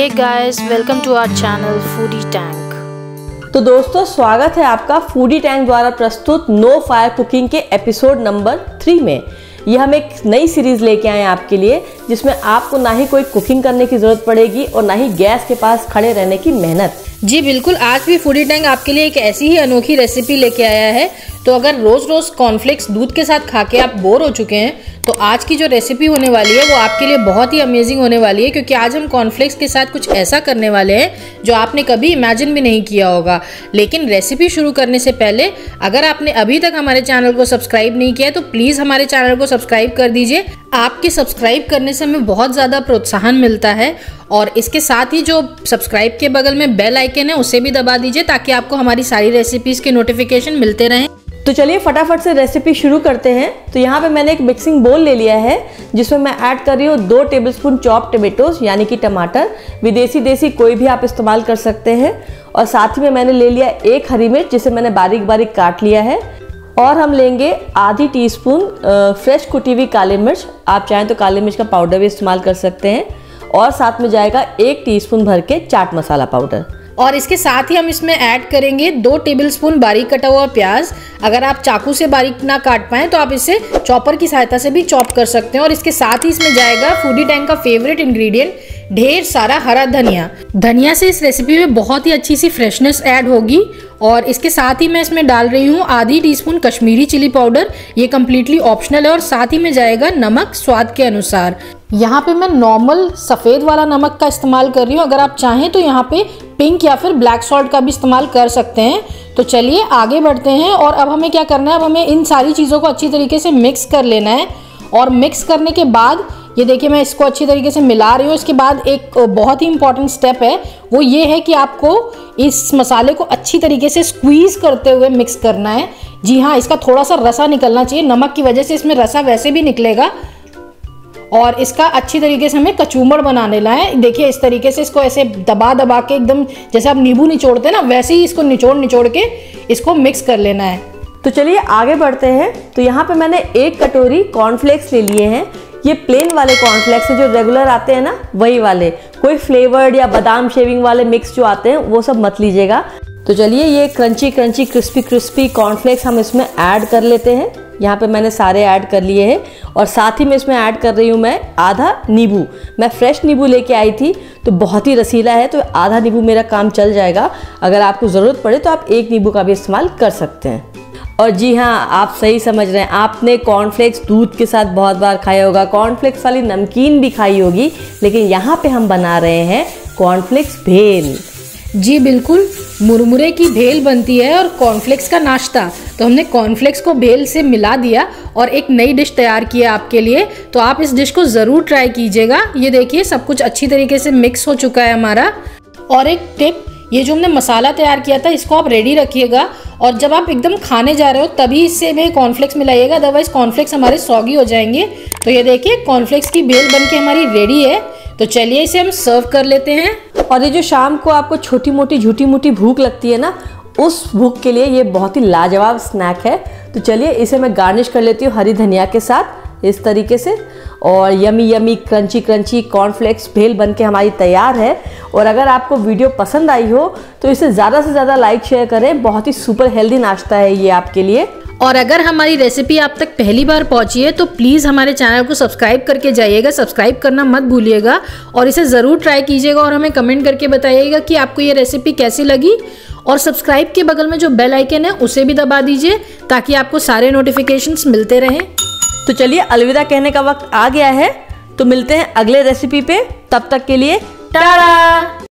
Hey guys, welcome to our channel foodie tank. तो दोस्तों, स्वागत है आपका फूडी टैंक द्वारा प्रस्तुत नो फायर कुकिंग के एपिसोड नंबर 3 में। यह हम एक नई सीरीज़ लेके आए हैं आपके लिए, जिसमें आपको ना ही कोई कुकिंग करने की ज़रूरत पड़ेगी और ना ही गैस के पास खड़े रहने की मेहनत। जी बिल्कुल, आज भी फूडी टैंक आपके लिए एक ऐसी ही अनोखी रेसिपी लेके आया है। तो अगर रोज़ रोज़ कॉर्नफ्लेक्स दूध के साथ खा के आप बोर हो चुके हैं तो आज की जो रेसिपी होने वाली है वो आपके लिए बहुत ही अमेजिंग होने वाली है, क्योंकि आज हम कॉर्नफ्लेक्स के साथ कुछ ऐसा करने वाले हैं जो आपने कभी इमेजिन भी नहीं किया होगा। लेकिन रेसिपी शुरू करने से पहले अगर आपने अभी तक हमारे चैनल को सब्सक्राइब नहीं किया है तो प्लीज़ हमारे चैनल को सब्सक्राइब कर दीजिए। आपके सब्सक्राइब करने से हमें बहुत ज़्यादा प्रोत्साहन मिलता है, और इसके साथ ही जो सब्सक्राइब के बगल में बेल आइकन है उसे भी दबा दीजिए ताकि आपको हमारी सारी रेसिपीज़ के नोटिफिकेशन मिलते रहें। तो चलिए फटाफट से रेसिपी शुरू करते हैं। तो यहाँ पे मैंने एक मिक्सिंग बोल ले लिया है जिसमें मैं ऐड कर रही हूँ 2 टेबलस्पून चॉप टमेटोज यानी कि टमाटर, विदेशी देसी कोई भी आप इस्तेमाल कर सकते हैं। और साथ ही में मैंने ले लिया 1 हरी मिर्च जिसे मैंने बारीक बारीक काट लिया है, और हम लेंगे आधी टीस्पून फ्रेश कुटी हुई काली मिर्च। आप चाहें तो काली मिर्च का पाउडर भी इस्तेमाल कर सकते हैं। और साथ में जाएगा 1 टीस्पून भर के चाट मसाला पाउडर। और इसके साथ ही हम इसमें ऐड करेंगे 2 टेबलस्पून बारीक कटा हुआ प्याज। अगर आप चाकू से बारीक ना काट पाएँ तो आप इसे चॉपर की सहायता से भी चॉप कर सकते हैं। और इसके साथ ही इसमें जाएगा फूडी टैंक का फेवरेट इंग्रेडिएंट, ढेर सारा हरा धनिया। धनिया से इस रेसिपी में बहुत ही अच्छी सी फ्रेशनेस ऐड होगी। और इसके साथ ही मैं इसमें डाल रही हूँ आधी टीस्पून कश्मीरी चिली पाउडर, ये कम्प्लीटली ऑप्शनल है। और साथ ही में जाएगा नमक स्वाद के अनुसार। यहाँ पे मैं नॉर्मल सफ़ेद वाला नमक का इस्तेमाल कर रही हूँ, अगर आप चाहें तो यहाँ पे पिंक या फिर ब्लैक सॉल्ट का भी इस्तेमाल कर सकते हैं। तो चलिए आगे बढ़ते हैं। और अब हमें क्या करना है, अब हमें इन सारी चीज़ों को अच्छी तरीके से मिक्स कर लेना है। और मिक्स करने के बाद ये देखिए मैं इसको अच्छी तरीके से मिला रही हूँ। इसके बाद एक बहुत ही इंपॉर्टेंट स्टेप है, वो ये है कि आपको इस मसाले को अच्छी तरीके से स्क्वीज़ करते हुए मिक्स करना है। जी हाँ, इसका थोड़ा सा रसा निकलना चाहिए, नमक की वजह से इसमें रसा वैसे भी निकलेगा। और इसका अच्छी तरीके से हमें कचूमर बना लेना है। देखिए इस तरीके से इसको ऐसे दबा दबा के, एकदम जैसे आप नींबू निचोड़ते हैं ना, वैसे ही इसको निचोड़ निचोड़ के इसको मिक्स कर लेना है। तो चलिए आगे बढ़ते हैं। तो यहाँ पे मैंने 1 कटोरी कॉर्नफ्लेक्स ले लिए हैं। ये प्लेन वाले कॉर्नफ्लेक्स है जो रेगुलर आते हैं ना, वही वाले। कोई फ्लेवर्ड या बादाम शेविंग वाले मिक्स जो आते हैं वो सब मत लीजिएगा। तो चलिए ये crunchy crunchy crispy crispy cornflakes हम इसमें ऐड कर लेते हैं। यहाँ पे मैंने सारे ऐड कर लिए हैं। और साथ ही मैं इसमें ऐड कर रही हूँ मैं आधा नींबू। मैं फ्रेश नींबू लेके आई थी, तो बहुत ही रसीला है, तो आधा नींबू मेरा काम चल जाएगा। अगर आपको ज़रूरत पड़े तो आप 1 नींबू का भी इस्तेमाल कर सकते हैं। और जी हाँ, आप सही समझ रहे हैं, आपने कॉर्नफ्लेक्स दूध के साथ बहुत बार खाया होगा, कॉर्नफ्लेक्स वाली नमकीन भी खाई होगी, लेकिन यहाँ पे हम बना रहे हैं कॉर्नफ्लेक्स भेल। जी बिल्कुल, मुरमुरे की भेल बनती है और कॉर्नफ्लेक्स का नाश्ता। तो हमने कॉर्नफ्लेक्स को भेल से मिला दिया और एक नई डिश तैयार की है आपके लिए। तो आप इस डिश को ज़रूर ट्राई कीजिएगा। ये देखिए सब कुछ अच्छी तरीके से मिक्स हो चुका है हमारा। और एक टिप, ये जो हमने मसाला तैयार किया था इसको आप रेडी रखिएगा, और जब आप एकदम खाने जा रहे हो तभी इससे में कॉर्नफ्लेक्स मिलाइएगा, अदरवाइज़ कॉर्नफ्लेक्स हमारे सौगी हो जाएंगे। तो ये देखिए कॉर्नफ्लेक्स की भेल बनके हमारी रेडी है। तो चलिए इसे हम सर्व कर लेते हैं। और ये जो शाम को आपको छोटी मोटी झूठी मोटी भूख लगती है ना, उस भूख के लिए ये बहुत ही लाजवाब स्नैक है। तो चलिए इसे मैं गार्निश कर लेती हूँ हरी धनिया के साथ इस तरीके से। और yummy yummy crunchy crunchy cornflakes bhel बनके हमारी तैयार है। और अगर आपको वीडियो पसंद आई हो तो इसे ज़्यादा से ज़्यादा लाइक शेयर करें। बहुत ही सुपर हेल्दी नाश्ता है ये आपके लिए। और अगर हमारी रेसिपी आप तक पहली बार पहुंची है तो प्लीज़ हमारे चैनल को सब्सक्राइब करके जाइएगा, सब्सक्राइब करना मत भूलिएगा। और इसे ज़रूर ट्राई कीजिएगा और हमें कमेंट करके बताइएगा कि आपको ये रेसिपी कैसी लगी। और सब्सक्राइब के बगल में जो बेल आइकन है उसे भी दबा दीजिए ताकि आपको सारे नोटिफिकेशंस मिलते रहें। तो चलिए अलविदा कहने का वक्त आ गया है। तो मिलते हैं अगले रेसिपी पे, तब तक के लिए टाटा।